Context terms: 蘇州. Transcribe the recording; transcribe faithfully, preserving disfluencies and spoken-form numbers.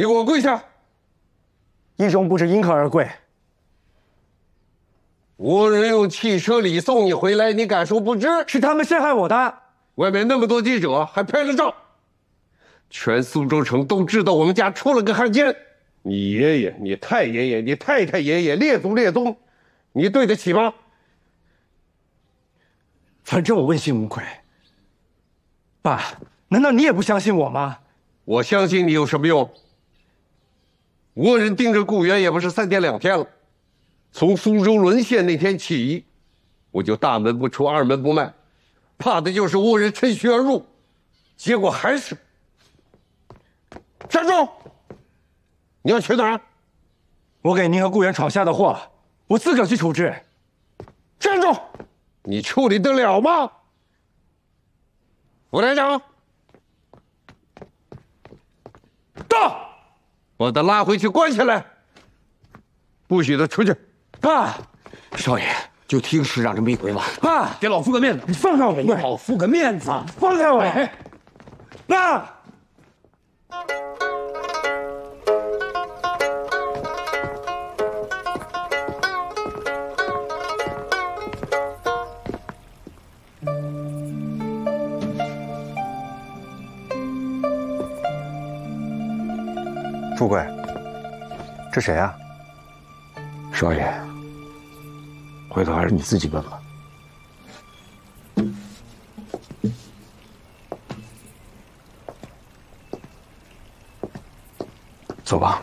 你给我跪下！义兄不知因何而跪。五人用汽车礼送你回来，你敢说不知？是他们陷害我的。外面那么多记者，还拍了照，全苏州城都知道我们家出了个汉奸。你爷爷、你太爷爷、你太太爷爷，列祖列宗，你对得起吗？反正我问心无愧。爸，难道你也不相信我吗？我相信你有什么用？倭人盯着故园也不是三天两天了。从苏州沦陷那天起，我就大门不出二门不迈，怕的就是倭人趁虚而入。结果还是……站住！你要去哪儿？我给您和顾源闯下的祸，我自个儿去处置。站住！你处理得了吗？副连长，到！把他拉回去关起来，不许他出去。爸，少爷就听师长这么一回吧。爸，给老夫个面子，你放开我！给老夫个面子，放开我！爸。 富贵，这谁啊？少爷，回头还是你自己问吧。走吧。